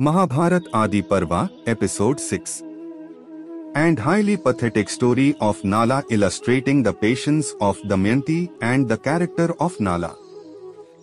Mahabharat Adi Parva, Episode 6. And highly pathetic story of Nala illustrating the patience of Damayanti and the character of Nala.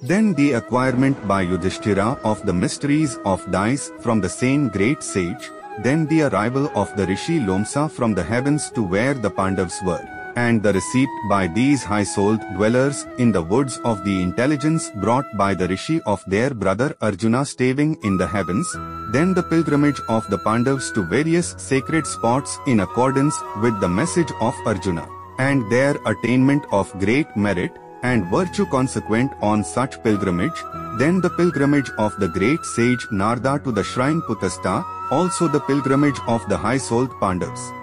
Then the acquirement by Yudhishthira of the mysteries of dice from the same great sage, then the arrival of the Rishi Lomsa from the heavens to where the Pandavas were, and the receipt by these high-souled dwellers in the woods of the intelligence brought by the Rishi of their brother Arjuna staving in the heavens, then the pilgrimage of the Pandavas to various sacred spots in accordance with the message of Arjuna, and their attainment of great merit and virtue consequent on such pilgrimage, then the pilgrimage of the great sage Narada to the shrine Putastha, also the pilgrimage of the high-souled Pandavas.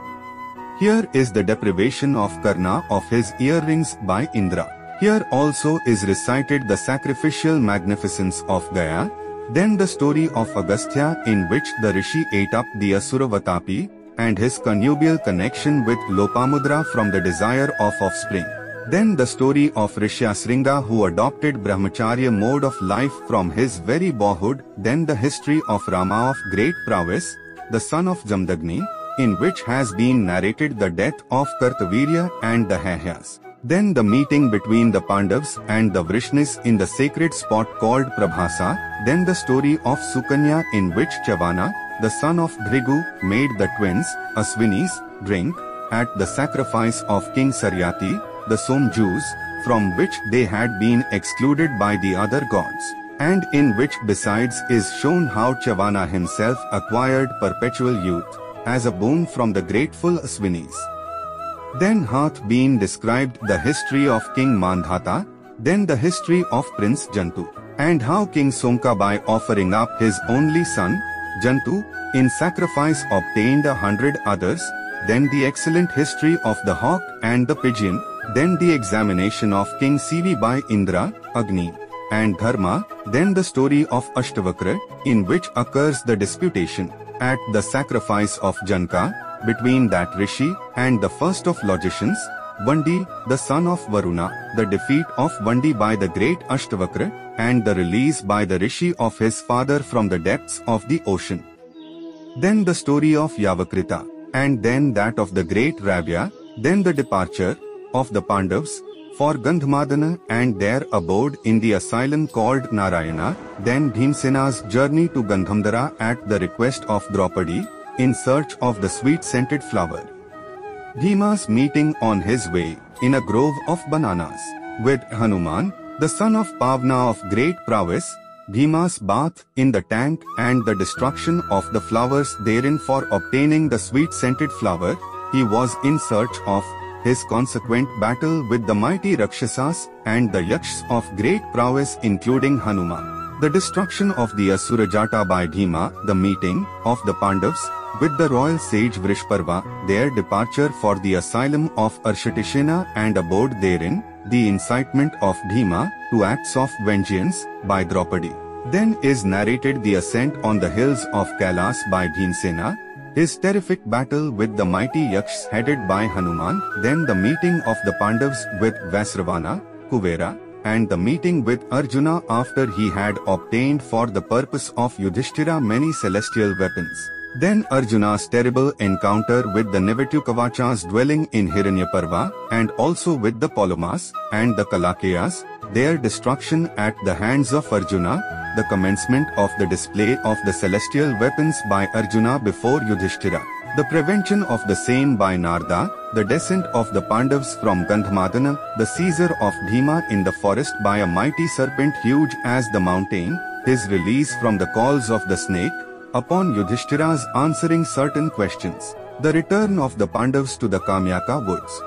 Here is the deprivation of Karna of his earrings by Indra. Here also is recited the sacrificial magnificence of Gaya, then the story of Agastya in which the Rishi ate up the Asuravatapi, and his connubial connection with Lopamudra from the desire of offspring. Then the story of Rishyasringa who adopted Brahmacharya mode of life from his very boyhood, then the history of Rama of great prowess, the son of Jamdagni, in which has been narrated the death of Kartavirya and the Hayas. Then the meeting between the Pandavas and the Vrishnis in the sacred spot called Prabhasa, then the story of Sukanya in which Chavana, the son of Bhrigu, made the twins, Aswinis, drink, at the sacrifice of King Saryati, the Som Jews, from which they had been excluded by the other gods, and in which besides is shown how Chavana himself acquired perpetual youth, as a boon from the grateful Aswinis. Then hath been described the history of King Mandhata, then the history of Prince Jantu, and how King Sonka by offering up his only son, Jantu, in sacrifice obtained 100 others, then the excellent history of the hawk and the pigeon, then the examination of King Sivi by Indra, Agni, and Dharma, then the story of Ashtavakra, in which occurs the disputation at the sacrifice of Janka, between that Rishi and the first of logicians, Vandi, the son of Varuna, the defeat of Vandi by the great Ashtavakra, and the release by the Rishi of his father from the depths of the ocean. Then the story of Yavakrita, and then that of the great Ravya, then the departure of the Pandavas for Gandhamadana and their abode in the asylum called Narayana, then Bhimasena's journey to Gandhamadana at the request of Draupadi, in search of the sweet-scented flower. Bhima's meeting on his way, in a grove of bananas, with Hanuman, the son of Pavna of great prowess, Bhima's bath in the tank and the destruction of the flowers therein for obtaining the sweet-scented flower, he was in search of his consequent battle with the mighty Rakshasas and the Yakshas of great prowess including Hanuman, the destruction of the Asurajata by Bhima, the meeting of the Pandavas with the royal sage Vrishparva, their departure for the asylum of Arshitishena and abode therein, the incitement of Bhima to acts of vengeance by Draupadi. Then is narrated the ascent on the hills of Kailas by Bhimasena, his terrific battle with the mighty Yakshas headed by Hanuman, then the meeting of the Pandavas with Vasravana, Kuvera, and the meeting with Arjuna after he had obtained for the purpose of Yudhishthira many celestial weapons. Then Arjuna's terrible encounter with the Nivetukavachas dwelling in Hiranyaparva, and also with the Palomas and the Kalakeyas, their destruction at the hands of Arjuna, the commencement of the display of the celestial weapons by Arjuna before Yudhishthira, the prevention of the same by Narada, the descent of the Pandavas from Gandhamadana, the seizure of Bhima in the forest by a mighty serpent huge as the mountain, his release from the calls of the snake, upon Yudhishthira's answering certain questions, the return of the Pandavas to the Kamyaka woods.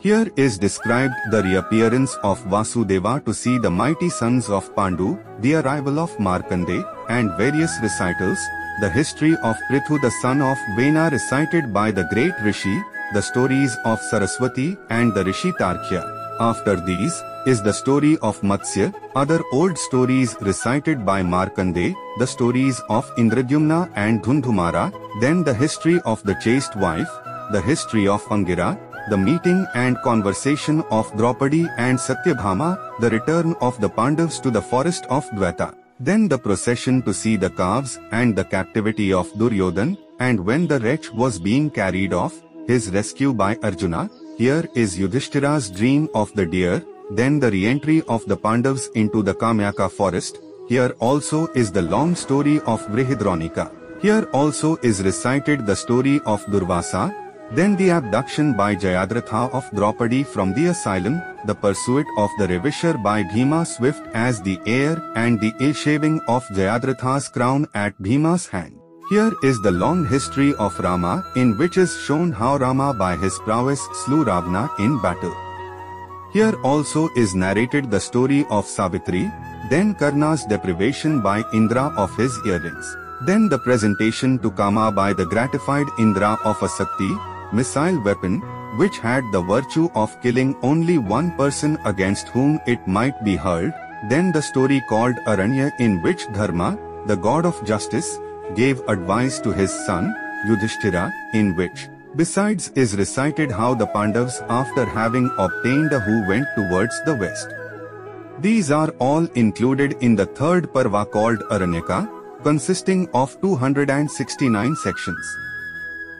Here is described the reappearance of Vasudeva to see the mighty sons of Pandu, the arrival of Markande, and various recitals, the history of Prithu the son of Vena recited by the great Rishi, the stories of Saraswati and the Rishi Tarkya. After these is the story of Matsya, other old stories recited by Markande, the stories of Indradyumna and Dhundhumara, then the history of the chaste wife, the history of Angira, the meeting and conversation of Draupadi and Satyabhama, the return of the Pandavas to the forest of Dvata. Then the procession to see the calves and the captivity of Duryodhan, and when the wretch was being carried off, his rescue by Arjuna. Here is Yudhishthira's dream of the deer, then the re-entry of the Pandavas into the Kamyaka forest. Here also is the long story of Vrihidronika. Here also is recited the story of Durvasa, then the abduction by Jayadratha of Draupadi from the asylum, the pursuit of the ravisher by Bhima swift as the air, and the ill-shaving of Jayadratha's crown at Bhima's hand. Here is the long history of Rama, in which is shown how Rama by his prowess slew Ravana in battle. Here also is narrated the story of Savitri, then Karna's deprivation by Indra of his earrings, then the presentation to Kama by the gratified Indra of a Sakti, missile weapon, which had the virtue of killing only one person against whom it might be hurled, then the story called Aranya, in which Dharma, the god of justice, gave advice to his son, Yudhishthira, in which, besides, is recited how the Pandavas, after having obtained a who, went towards the west. These are all included in the third Parva called Aranyaka, consisting of 269 sections.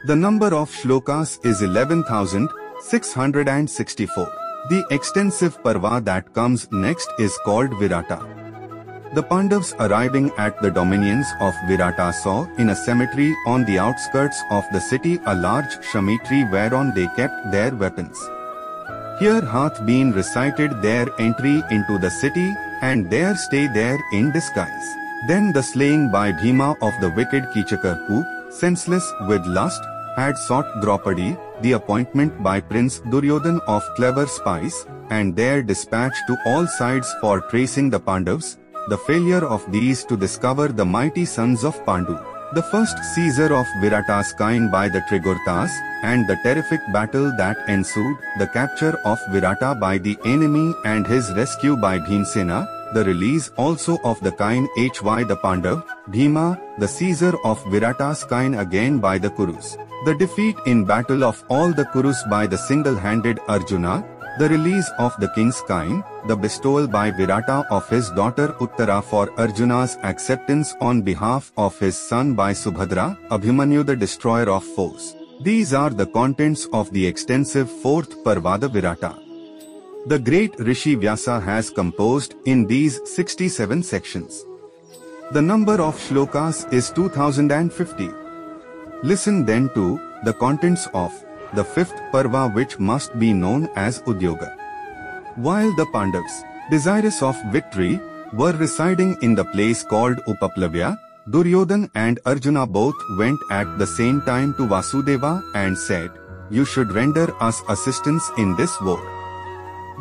The number of shlokas is 11,664. The extensive Parva that comes next is called Virata. The Pandavas, arriving at the dominions of Virata, saw in a cemetery on the outskirts of the city a large shami tree whereon they kept their weapons. Here hath been recited their entry into the city and their stay there in disguise. Then the slaying by Bhima of the wicked Kichakar, who, senseless with lust, had sought Draupadi, the appointment by Prince Duryodhan of clever spies, and their dispatch to all sides for tracing the Pandavas, the failure of these to discover the mighty sons of Pandu, the first seizure of Virata's kind by the Trigurtas, and the terrific battle that ensued, the capture of Virata by the enemy and his rescue by Bhimasena, the release also of the kind Hy the Pandav, Bhima, the seizure of Virata's kind again by the Kurus, the defeat in battle of all the Kurus by the single-handed Arjuna, the release of the king's kind, the bestowal by Virata of his daughter Uttara for Arjuna's acceptance on behalf of his son by Subhadra, Abhimanyu the destroyer of foes. These are the contents of the extensive fourth Parva, the Virata. The great Rishi Vyasa has composed in these 67 sections. The number of shlokas is 2050. Listen then to the contents of the fifth Parva, which must be known as Udyoga. While the Pandavas, desirous of victory, were residing in the place called Upaplavya, Duryodhan and Arjuna both went at the same time to Vasudeva and said, "You should render us assistance in this war."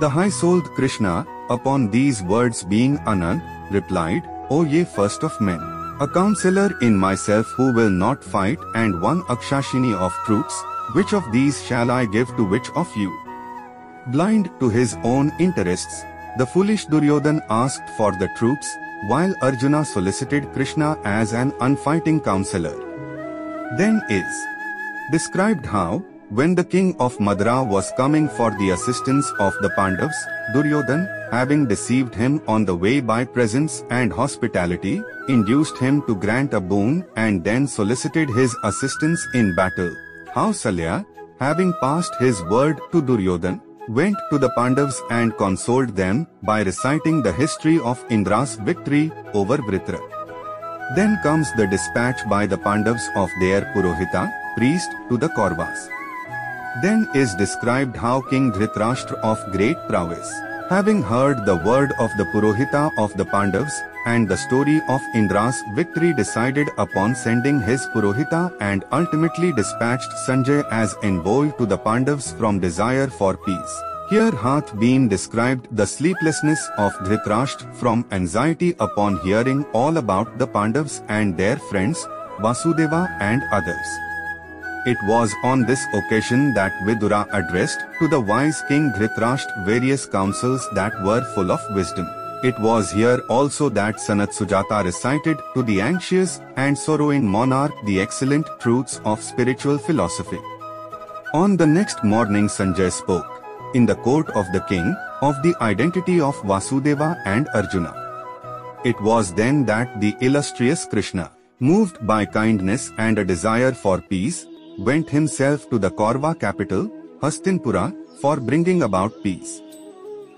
The high-souled Krishna, upon these words being Anand, replied, "O ye first of men, a counselor in myself who will not fight, and one Akshashini of troops, which of these shall I give to which of you?" Blind to his own interests, the foolish Duryodhan asked for the troops, while Arjuna solicited Krishna as an unfighting counselor. Then is described how, when the king of Madra was coming for the assistance of the Pandavas, Duryodhan, having deceived him on the way by presents and hospitality, induced him to grant a boon and then solicited his assistance in battle. How Salya, having passed his word to Duryodhan, went to the Pandavas and consoled them by reciting the history of Indra's victory over Vritra. Then comes the dispatch by the Pandavas of their Purohita, priest, to the Kauravas. Then is described how King Dhritarashtra, of great prowess, having heard the word of the Purohita of the Pandavas and the story of Indra's victory, decided upon sending his Purohita and ultimately dispatched Sanjay as envoy to the Pandavas from desire for peace. Here hath been described the sleeplessness of Dhritarashtra from anxiety upon hearing all about the Pandavas and their friends, Vasudeva and others. It was on this occasion that Vidura addressed to the wise King Dhritarashtra various counsels that were full of wisdom. It was here also that Sanat Sujata recited to the anxious and sorrowing monarch the excellent truths of spiritual philosophy. On the next morning Sanjay spoke, in the court of the king, of the identity of Vasudeva and Arjuna. It was then that the illustrious Krishna, moved by kindness and a desire for peace, went himself to the Kaurva capital, Hastinapura, for bringing about peace.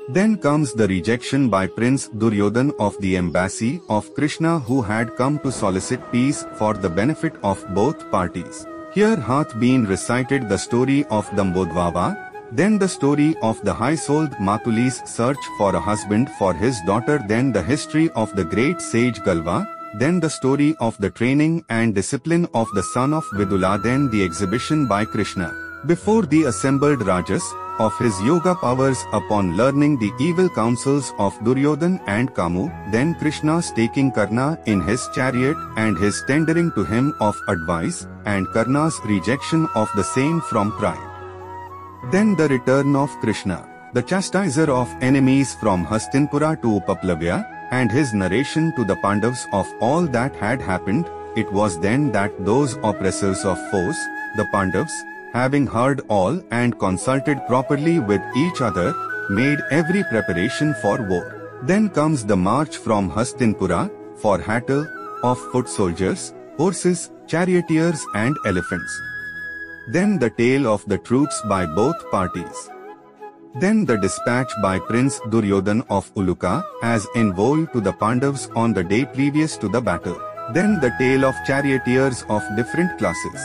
Then comes the rejection by Prince Duryodhan of the embassy of Krishna, who had come to solicit peace for the benefit of both parties. Here hath been recited the story of Dambodhvava, then the story of the high-souled Matuli's search for a husband for his daughter, then the history of the great sage Galva, then the story of the training and discipline of the son of Vidula, then the exhibition by Krishna before the assembled Rajas of his yoga powers upon learning the evil counsels of Duryodhan and Kamu, then Krishna's taking Karna in his chariot and his tendering to him of advice, and Karna's rejection of the same from pride. Then the return of Krishna, the chastiser of enemies from Hastinapura to Upaplavya, and his narration to the Pandavas of all that had happened. It was then that those oppressors of foes, the Pandavas, having heard all and consulted properly with each other, made every preparation for war. Then comes the march from Hastinapura, for hattle, of foot soldiers, horses, charioteers and elephants. Then the tale of the troops by both parties. Then the dispatch by Prince Duryodhan of Uluka as envoy to the Pandavas on the day previous to the battle. Then the tale of charioteers of different classes.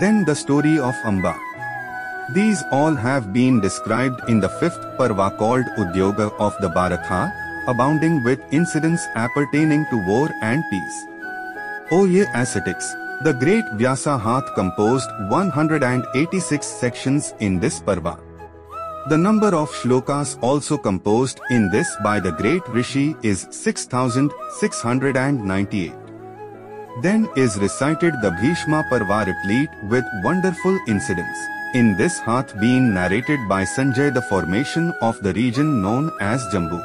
Then the story of Amba. These all have been described in the 5th Parva called Udyoga of the Bharatha, abounding with incidents appertaining to war and peace. O ye ascetics! The great Vyasa hath composed 186 sections in this Parva. The number of shlokas also composed in this by the great Rishi is 6,698. Then is recited the Bhishma Parva, replete with wonderful incidents. In this hath been narrated by Sanjay the formation of the region known as Jambu.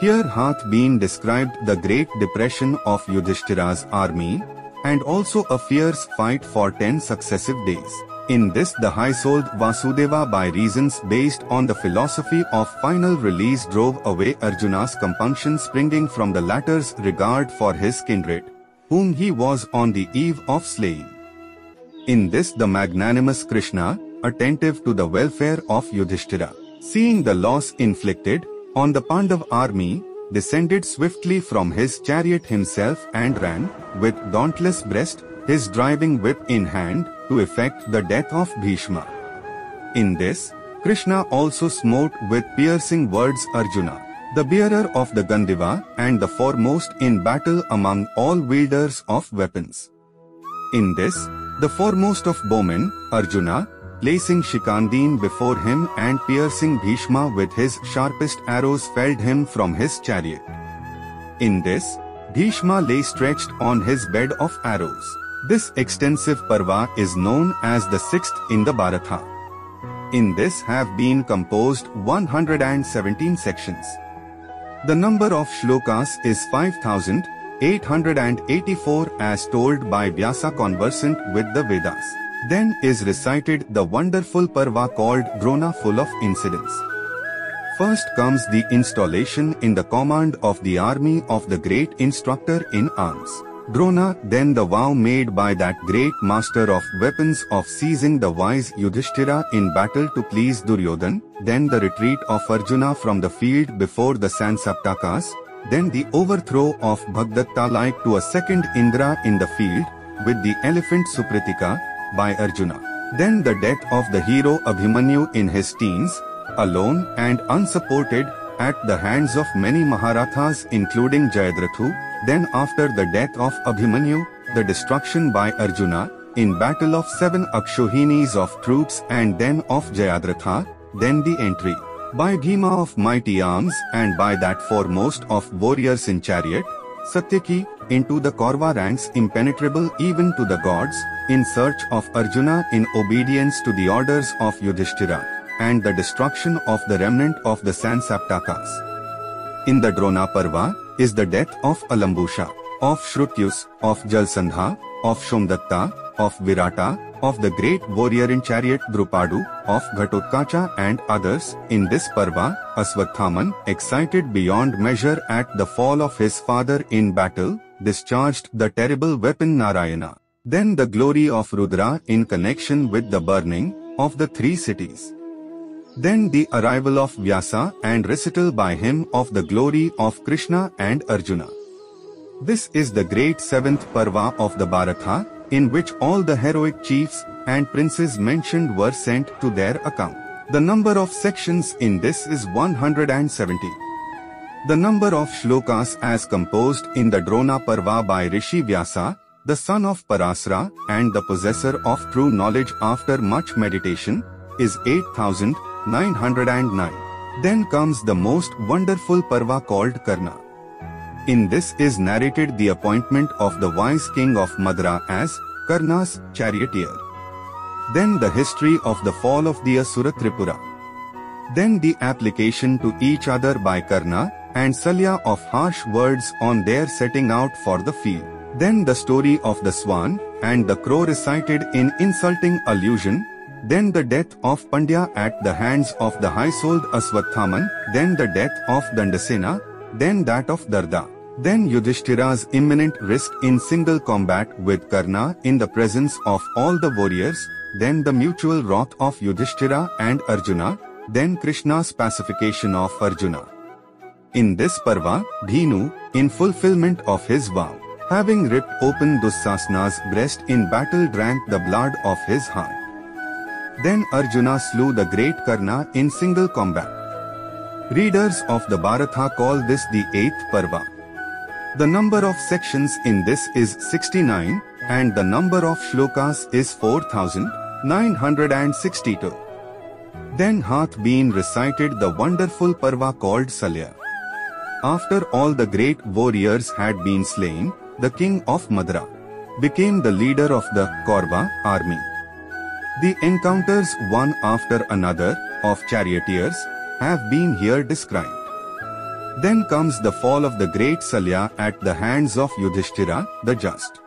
Here hath been described the great depression of Yudhishthira's army, and also a fierce fight for 10 successive days. In this the high-souled Vasudeva, by reasons based on the philosophy of final release, drove away Arjuna's compunction springing from the latter's regard for his kindred, whom he was on the eve of slaying. In this the magnanimous Krishna, attentive to the welfare of Yudhishthira, seeing the loss inflicted on the Pandav army, descended swiftly from his chariot himself and ran, with dauntless breast, his driving whip in hand, to effect the death of Bhishma. In this, Krishna also smote with piercing words Arjuna, the bearer of the Gandiva and the foremost in battle among all wielders of weapons. In this, the foremost of bowmen, Arjuna, placing Shikandin before him and piercing Bhishma with his sharpest arrows, felled him from his chariot. In this, Bhishma lay stretched on his bed of arrows. This extensive Parva is known as the 6th in the Bharatha. In this have been composed 117 sections. The number of shlokas is 5,884 as told by Vyasa, conversant with the Vedas. Then is recited the wonderful Parva called Drona, full of incidents. First comes the installation in the command of the army of the great instructor in arms, Drona, then the vow made by that great master of weapons of seizing the wise Yudhishthira in battle to please Duryodhan, then the retreat of Arjuna from the field before the Sansaptakas, then the overthrow of Bhagdatta like to a second Indra in the field, with the elephant Supratika, by Arjuna, then the death of the hero Abhimanyu in his teens, alone and unsupported, at the hands of many Maharathas including Jayadrathu, then after the death of Abhimanyu, the destruction by Arjuna, in battle of 7 Akshohinis of troops and then of Jayadratha, then the entry, by Bhima of mighty arms and by that foremost of warriors in chariot, Satyaki, into the Kaurva ranks impenetrable even to the gods, in search of Arjuna in obedience to the orders of Yudhishthira, and the destruction of the remnant of the Sansaptakas. In the Drona Parva is the death of Alambusha, of Shrutyus, of Jalsandha, of Shomdatta, of Virata, of the great warrior in chariot Draupadi, of Ghatotkacha and others. In this Parva, Aswatthaman, excited beyond measure at the fall of his father in battle, discharged the terrible weapon Narayana. Then the glory of Rudra in connection with the burning of the three cities. Then the arrival of Vyasa and recital by him of the glory of Krishna and Arjuna. This is the great seventh Parva of the Bharata, in which all the heroic chiefs and princes mentioned were sent to their account. The number of sections in this is 170. The number of shlokas as composed in the Drona Parva by Rishi Vyasa, the son of Parasra and the possessor of true knowledge after much meditation, is 8,909. Then comes the most wonderful Parva called Karna. In this is narrated the appointment of the wise king of Madra as Karna's charioteer. Then the history of the fall of the Asura Tripura. Then the application to each other by Karna and Salya of harsh words on their setting out for the field. Then the story of the swan and the crow recited in insulting allusion. Then the death of Pandya at the hands of the high-souled Aswatthaman. Then the death of Dandasena. Then that of Darda. Then Yudhishthira's imminent risk in single combat with Karna in the presence of all the warriors. Then the mutual wrath of Yudhishthira and Arjuna. Then Krishna's pacification of Arjuna. In this Parva, Dhinu, in fulfillment of his vow, having ripped open Dussasana's breast in battle, drank the blood of his heart. Then Arjuna slew the great Karna in single combat. Readers of the Bharata call this the eighth Parva. The number of sections in this is 69, and the number of shlokas is 4,962. Then hath been recited the wonderful Parva called Salya. After all the great warriors had been slain, the king of Madra became the leader of the Kaurva army. The encounters one after another of charioteers have been here described. Then comes the fall of the great Salya at the hands of Yudhishthira the just.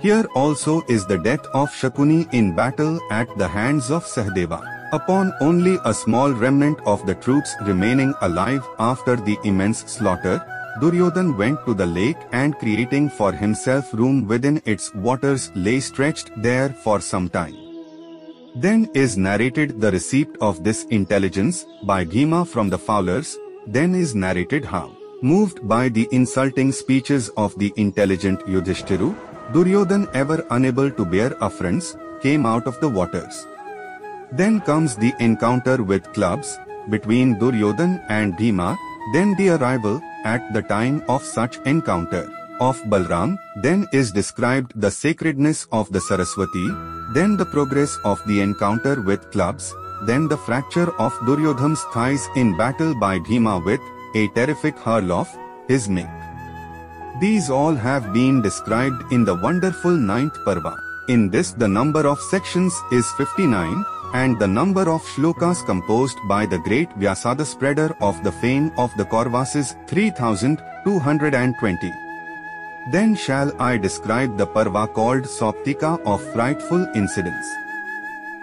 Here also is the death of Shakuni in battle at the hands of Sahadeva, upon only a small remnant of the troops remaining alive after the immense slaughter. Duryodhan went to the lake and creating for himself room within its waters lay stretched there for some time. Then is narrated the receipt of this intelligence by Bhima from the fowlers. Then is narrated how, moved by the insulting speeches of the intelligent Yudhishthira, Duryodhan, ever unable to bear affronts, came out of the waters. Then comes the encounter with clubs between Duryodhan and Bhima. Then the arrival at the time of such encounter of Balram. Then is described the sacredness of the Saraswati. Then the progress of the encounter with clubs. Then the fracture of Duryodhan's thighs in battle by Bhima with a terrific hurl of his mink. These all have been described in the wonderful ninth Parva. In this the number of sections is 59. And the number of shlokas composed by the great Vyasa the spreader of the fame of the Kauravas is 3,220. Then shall I describe the Parva called Sauptika of frightful incidents.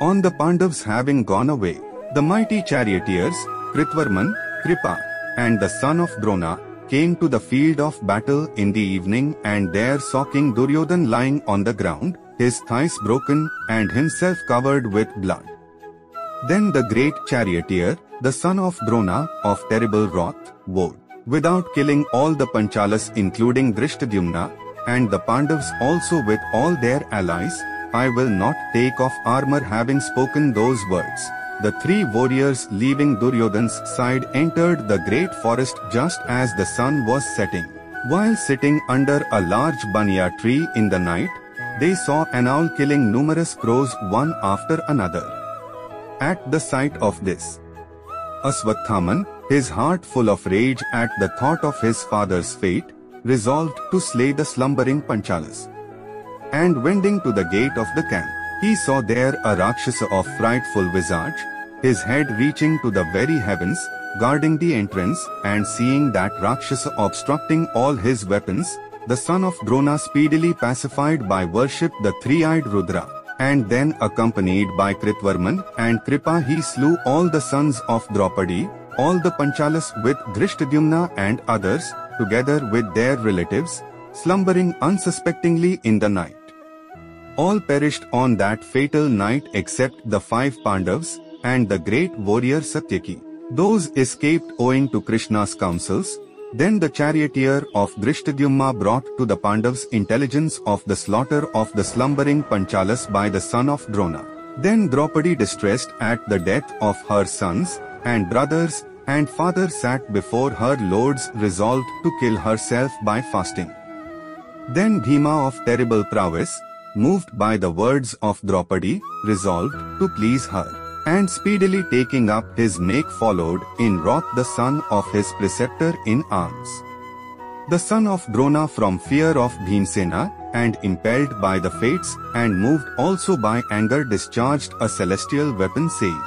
On the Pandavas having gone away, the mighty charioteers, Kritvarman, Kripa, and the son of Drona, came to the field of battle in the evening and there saw King Duryodhan lying on the ground, his thighs broken and himself covered with blood. Then the great charioteer, the son of Drona, of terrible wrath, vowed, without killing all the Panchalas including Drishtadyumna, and the Pandavas also with all their allies, I will not take off armor. Having spoken those words, the three warriors leaving Duryodhan's side entered the great forest just as the sun was setting. While sitting under a large banya tree in the night, they saw an owl killing numerous crows one after another. At the sight of this, Aswatthaman, his heart full of rage at the thought of his father's fate, resolved to slay the slumbering Panchalas. And wending to the gate of the camp, he saw there a Rakshasa of frightful visage, his head reaching to the very heavens, guarding the entrance, and seeing that Rakshasa obstructing all his weapons, the son of Drona speedily pacified by worship the three-eyed Rudra, and then accompanied by Kritvarman and Kripa he slew all the sons of Draupadi, all the Panchalas with Dhrishtadhyumna and others, together with their relatives, slumbering unsuspectingly in the night. All perished on that fatal night except the 5 Pandavas and the great warrior Satyaki. Those escaped owing to Krishna's counsels. Then the charioteer of Dhrishtadhyumna brought to the Pandavas intelligence of the slaughter of the slumbering Panchalas by the son of Drona. Then Draupadi, distressed at the death of her sons and brothers and father, sat before her lords resolved to kill herself by fasting. Then Bhima, of terrible prowess, moved by the words of Draupadi, resolved to please her, and speedily taking up his make followed in wrath the son of his preceptor in arms. The son of Drona, from fear of Bhimasena and impelled by the fates and moved also by anger, discharged a celestial weapon saying,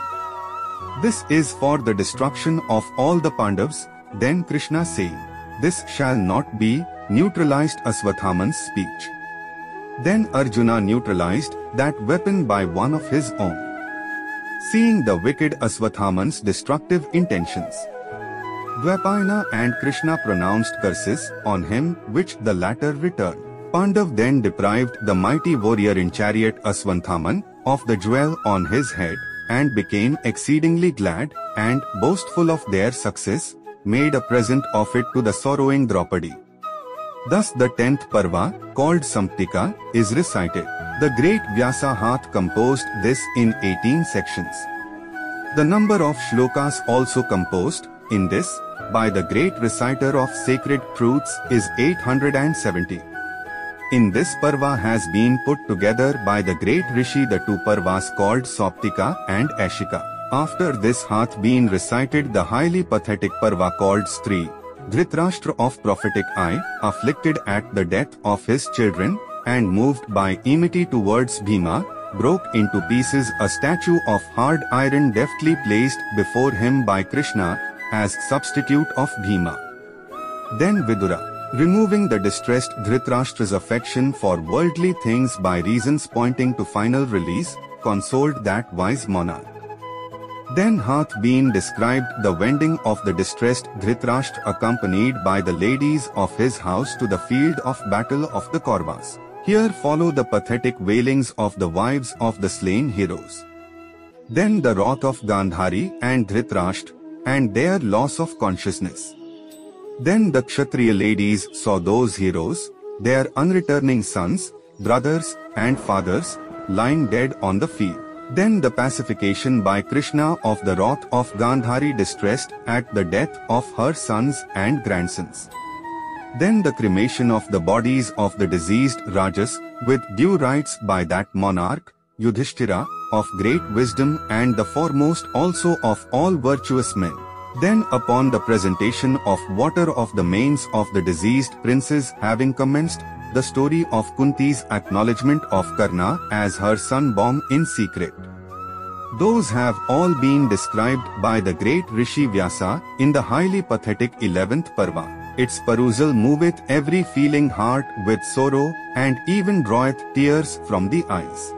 "This is for the destruction of all the Pandavas." Then Krishna saying, "This shall not be," neutralized Aswathaman's speech. Then Arjuna neutralized that weapon by one of his own, seeing the wicked Aswathaman's destructive intentions. Dvapayana and Krishna pronounced curses on him, which the latter returned. Pandav then deprived the mighty warrior in chariot Aswathaman of the jewel on his head, and became exceedingly glad, and boastful of their success, made a present of it to the sorrowing Draupadi. Thus the 10th Parva, called Samtika, is recited. The great Vyasa hath composed this in 18 sections. The number of shlokas also composed in this by the great reciter of sacred truths is 870. In this Parva has been put together by the great Rishi the 2 Parvas called Sauptika and Ashika. After this hath been recited the highly pathetic Parva called Stri, Dhritarashtra of prophetic eye, afflicted at the death of his children, and moved by enmity towards Bhima, broke into pieces a statue of hard iron deftly placed before him by Krishna as substitute of Bhima. Then Vidura, removing the distressed Dhritarashtra's affection for worldly things by reasons pointing to final release, consoled that wise monarch. Then hath been described the wending of the distressed Dhritarashtra accompanied by the ladies of his house to the field of battle of the Kauravas. Here follow the pathetic wailings of the wives of the slain heroes. Then the wrath of Gandhari and Dhritarashtra, and their loss of consciousness. Then the Kshatriya ladies saw those heroes, their unreturning sons, brothers, and fathers, lying dead on the field. Then the pacification by Krishna of the wrath of Gandhari distressed at the death of her sons and grandsons. Then the cremation of the bodies of the deceased Rajas with due rites by that monarch, Yudhishthira, of great wisdom and the foremost also of all virtuous men. Then upon the presentation of water of the manes of the deceased princes having commenced, the story of Kunti's acknowledgement of Karna as her son-born in secret. Those have all been described by the great Rishi Vyasa in the highly pathetic 11th Parva. Its perusal moveth every feeling heart with sorrow and even draweth tears from the eyes.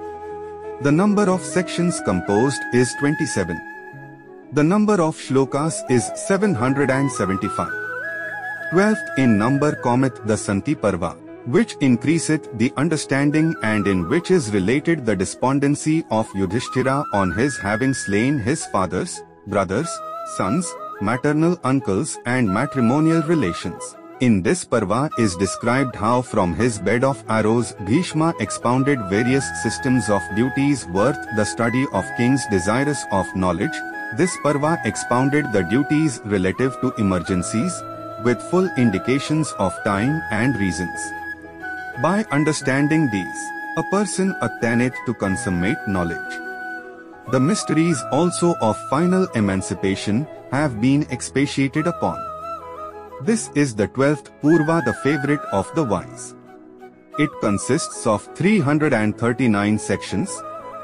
The number of sections composed is 27. The number of shlokas is 775. 12th in number cometh the Santi Parva, which increaseth the understanding and in which is related the despondency of Yudhishthira on his having slain his fathers, brothers, sons, maternal uncles and matrimonial relations. In this Parva is described how from his bed of arrows Bhishma expounded various systems of duties worth the study of kings desirous of knowledge. This Parva expounded the duties relative to emergencies, with full indications of time and reasons. By understanding these, a person attaineth to consummate knowledge. The mysteries also of final emancipation have been expatiated upon. This is the 12th Purva, the favorite of the wise. It consists of 339 sections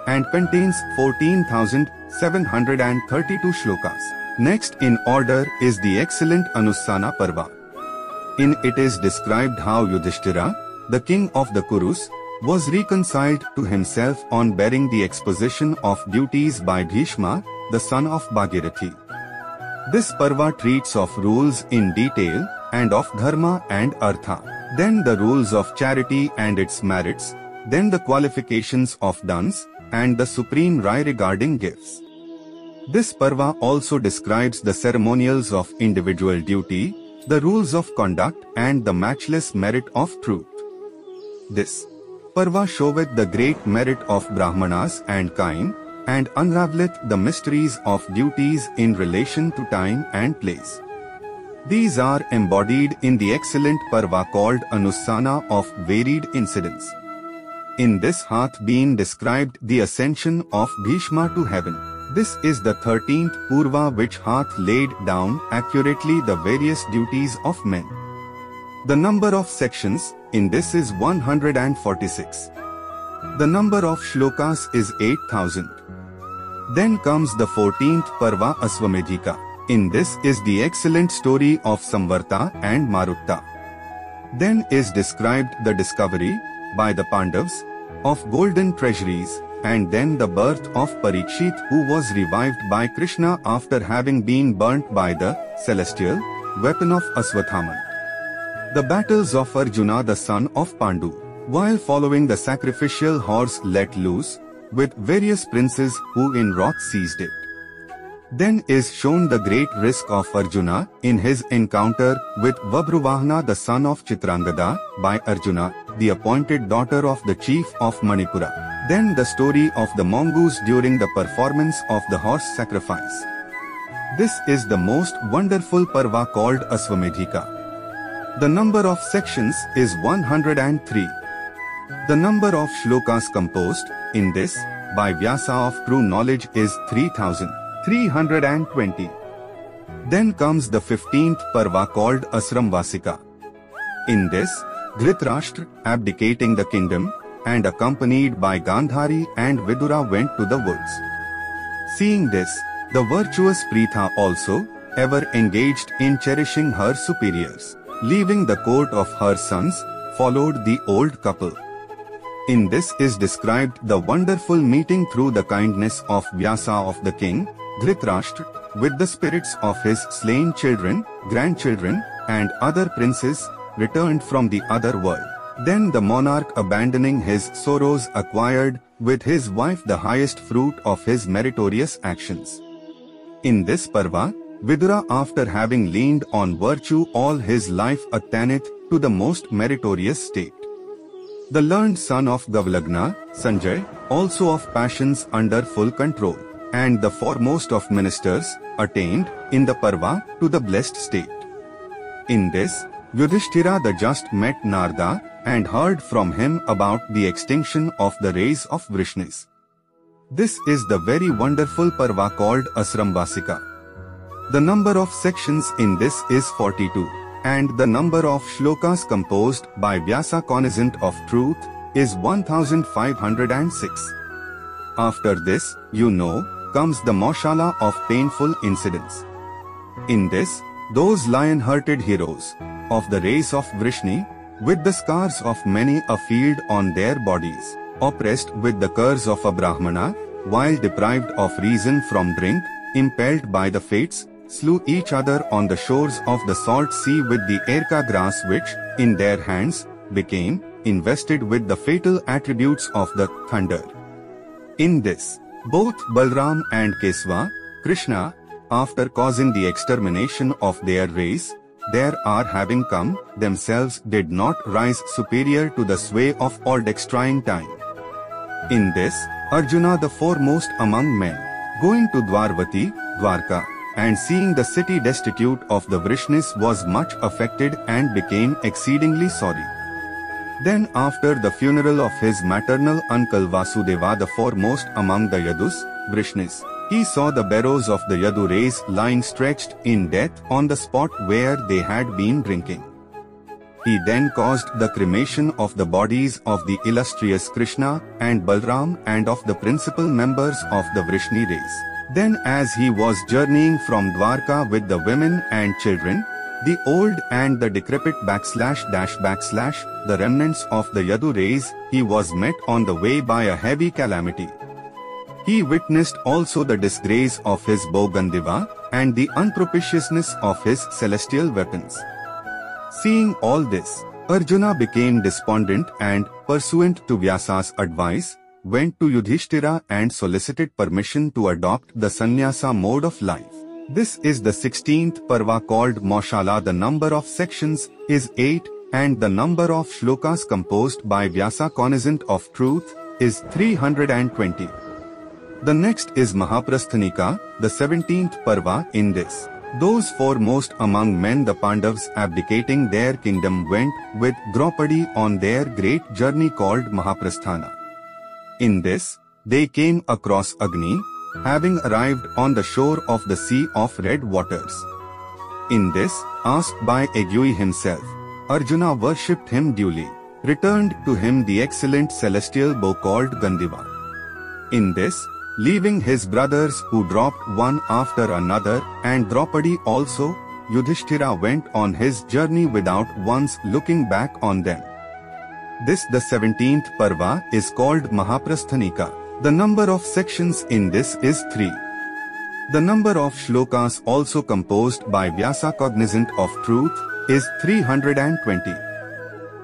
and contains 14,732 shlokas. Next in order is the excellent Anusana Parva. In it is described how Yudhishthira, the king of the Kurus, was reconciled to himself on bearing the exposition of duties by Bhishma, the son of Bhagirathi. This Parva treats of rules in detail, and of Dharma and Artha, then the rules of charity and its merits, then the qualifications of dons, and the supreme Rai regarding gifts. This Parva also describes the ceremonials of individual duty, the rules of conduct and the matchless merit of truth. This Parva showeth the great merit of Brahmanas and kine, and unravelleth the mysteries of duties in relation to time and place. These are embodied in the excellent Parva called Anusana of varied incidents. In this hath been described the ascension of Bhishma to heaven. This is the 13th Purva which hath laid down accurately the various duties of men. The number of sections in this is 146. The number of shlokas is 8,000. Then comes the 14th Parva Aswamedhika. In this is the excellent story of Samvarta and Marutta. Then is described the discovery by the Pandavas of golden treasuries, and then the birth of Parikshit, who was revived by Krishna after having been burnt by the celestial weapon of Aswatthama. The battles of Arjuna the son of Pandu, while following the sacrificial horse let loose, with various princes who in wrath seized it. Then is shown the great risk of Arjuna in his encounter with Vabruvahana the son of Chitrangada by Arjuna, the appointed daughter of the chief of Manipura. Then the story of the mongoose during the performance of the horse sacrifice. This is the most wonderful Parva called Aswamedhika. The number of sections is 103. The number of shlokas composed in this by Vyasa of true knowledge is 3,320. Then comes the 15th Parva called Asramvasika. In this, Dhritarashtra, abdicating the kingdom, and accompanied by Gandhari and Vidura, went to the woods. Seeing this, the virtuous Pritha also, ever engaged in cherishing her superiors, leaving the court of her sons, followed the old couple. In this is described the wonderful meeting through the kindness of Vyasa of the king, Dhritarashtra, with the spirits of his slain children, grandchildren, and other princes returned from the other world. Then the monarch, abandoning his sorrows, acquired with his wife the highest fruit of his meritorious actions. In this Parva, Vidura, after having leaned on virtue all his life, attaineth to the most meritorious state. The learned son of Gavalagna, Sanjay, also of passions under full control, and the foremost of ministers, attained, in the Parva, to the blessed state. In this, Yudhishthira the just met Narada, and heard from him about the extinction of the race of Vrishnis. This is the very wonderful Parva called Asramvasika. The number of sections in this is 42, and the number of shlokas composed by Vyasa, cognizant of truth, is 1,506. After this, comes the Maushala of painful incidents. In this, those lion-hearted heroes of the race of Vrishni, with the scars of many a field on their bodies, oppressed with the curse of a Brahmana, while deprived of reason from drink, impelled by the fates, slew each other on the shores of the salt sea with the erka grass, which, in their hands, became invested with the fatal attributes of the thunder. In this, both Balram and Kesava, Krishna, after causing the extermination of their race, thereafter having come, themselves did not rise superior to the sway of all dextrying time. In this, Arjuna the foremost among men, going to Dwarka, and seeing the city destitute of the Vrishnis, was much affected and became exceedingly sorry. Then after the funeral of his maternal uncle Vasudeva the foremost among the Yadus, Vrishnis, he saw the barrows of the Yadu race lying stretched in death on the spot where they had been drinking. He then caused the cremation of the bodies of the illustrious Krishna and Balram and of the principal members of the Vrishni race. Then as he was journeying from Dwarka with the women and children, The old and the decrepit / the remnants of the Yadu race, he was met on the way by a heavy calamity. He witnessed also the disgrace of his bow Gandhiva, and the unpropitiousness of his celestial weapons. Seeing all this, Arjuna became despondent and, pursuant to Vyasa's advice, went to Yudhishthira and solicited permission to adopt the sannyasa mode of life. This is the 16th parva called Maushala. The number of sections is 8, and the number of shlokas composed by Vyasa, cognizant of truth, is 320. The next is Mahaprasthanika, the 17th parva. In this, those foremost among men, the Pandavas, abdicating their kingdom, went with Draupadi on their great journey called Mahaprasthana. In this, they came across Agni, having arrived on the shore of the Sea of Red Waters. In this, asked by Agni himself, Arjuna worshipped him duly, returned to him the excellent celestial bow called Gandhiva. In this, leaving his brothers who dropped one after another, and Draupadi also, Yudhishthira went on his journey without once looking back on them. This the 17th parva is called Mahaprasthanika. The number of sections in this is 3. The number of shlokas also composed by Vyasa, cognizant of truth, is 320.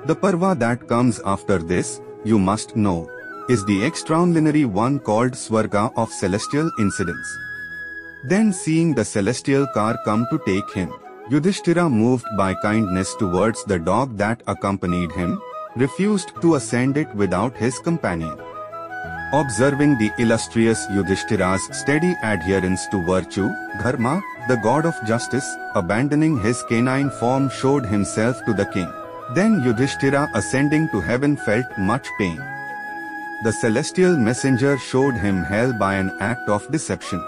The parva that comes after this, you must know, is the extraordinary one called Swarga of celestial incidents. Then seeing the celestial car come to take him, Yudhishthira, moved by kindness towards the dog that accompanied him, refused to ascend it without his companion. Observing the illustrious Yudhishthira's steady adherence to virtue, Dharma, the god of justice, abandoning his canine form, showed himself to the king. Then Yudhishthira, ascending to heaven, felt much pain. The celestial messenger showed him hell by an act of deception.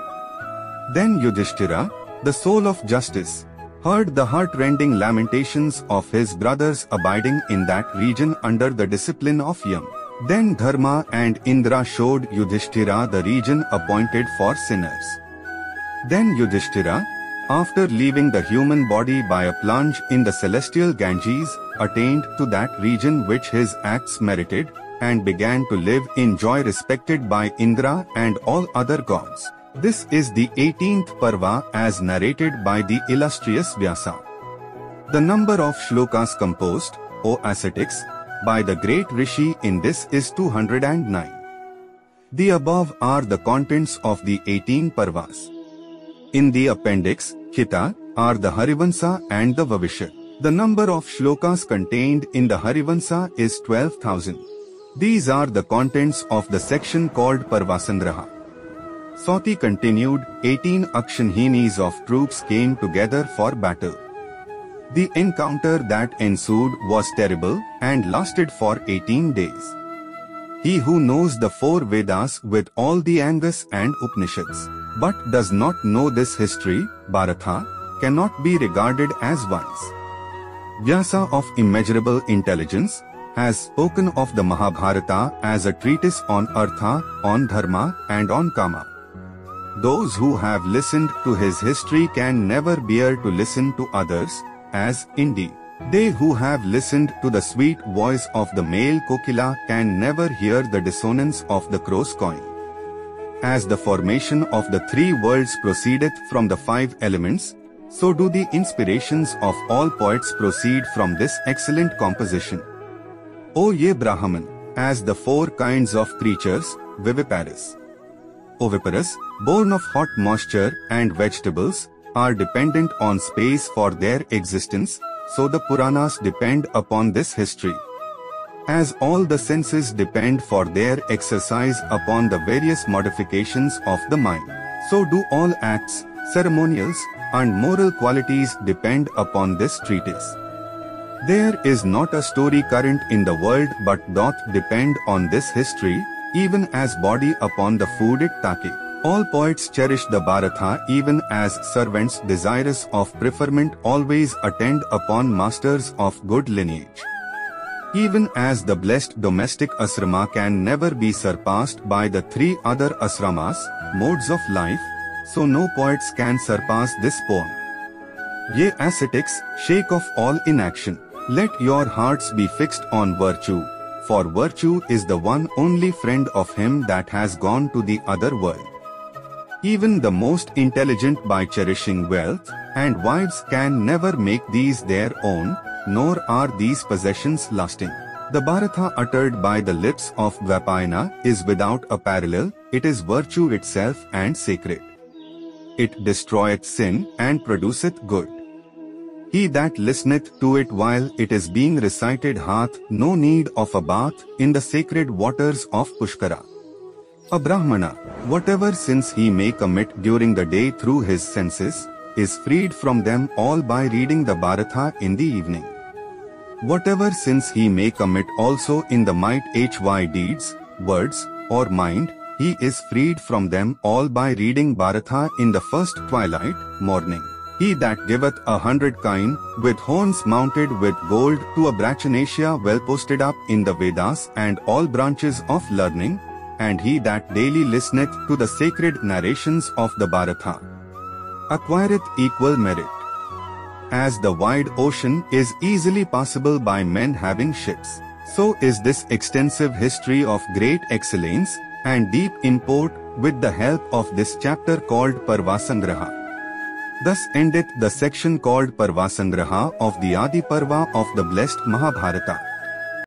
Then Yudhishthira, the soul of justice, heard the heart-rending lamentations of his brothers abiding in that region under the discipline of Yam. Then Dharma and Indra showed Yudhishthira the region appointed for sinners. Then Yudhishthira, after leaving the human body by a plunge in the celestial Ganges, attained to that region which his acts merited, and began to live in joy respected by Indra and all other gods. This is the 18th parva as narrated by the illustrious Vyasa. The number of shlokas composed, O ascetics, by the great Rishi in this is 209. The above are the contents of the 18 parvas. In the appendix, Khita, are the Harivansa and the Vavishya. The number of shlokas contained in the Harivansa is 12,000. These are the contents of the section called Parvasangraha. Sauti continued, 18 Akshanhinis of troops came together for battle. The encounter that ensued was terrible and lasted for 18 days. He who knows the 4 Vedas with all the Angas and Upanishads, but does not know this history, Bharata, cannot be regarded as wise. Vyasa, of immeasurable intelligence, has spoken of the Mahabharata as a treatise on Artha, on Dharma, and on Kama. Those who have listened to his history can never bear to listen to others, as, indeed, they who have listened to the sweet voice of the male kokila can never hear the dissonance of the crow's cawing. As the formation of the 3 worlds proceedeth from the 5 elements, so do the inspirations of all poets proceed from this excellent composition. O ye Brahman, as the 4 kinds of creatures, viviparous, oviparous, born of hot moisture and vegetables, are dependent on space for their existence, so the Puranas depend upon this history. As all the senses depend for their exercise upon the various modifications of the mind, so do all acts, ceremonials, and moral qualities depend upon this treatise. There is not a story current in the world but doth depend on this history, even as body upon the food it taketh. All poets cherish the Bharata even as servants desirous of preferment always attend upon masters of good lineage. Even as the blessed domestic asrama can never be surpassed by the 3 other asramas, modes of life, so no poets can surpass this poem. Ye ascetics, shake off all inaction. Let your hearts be fixed on virtue, for virtue is the one only friend of him that has gone to the other world. Even the most intelligent by cherishing wealth and wives can never make these their own, nor are these possessions lasting. The Bharatha uttered by the lips of Vapayana is without a parallel, it is virtue itself and sacred. It destroyeth sin and produceth good. He that listeneth to it while it is being recited hath no need of a bath in the sacred waters of Pushkara. A Brahmana, whatever sins he may commit during the day through his senses, is freed from them all by reading the Bharatha in the evening. Whatever sins he may commit also in the might hy deeds, words, or mind, he is freed from them all by reading Bharatha in the first twilight, morning. He that giveth 100 kine, with horns mounted with gold, to a Brachanasia well posted up in the Vedas and all branches of learning, and he that daily listeneth to the sacred narrations of the Bharatha, acquireth equal merit. As the wide ocean is easily passable by men having ships, so is this extensive history of great excellence and deep import with the help of this chapter called Parvasangraha. Thus endeth the section called Parvasangraha of the Adi Parva of the blessed Mahabharata.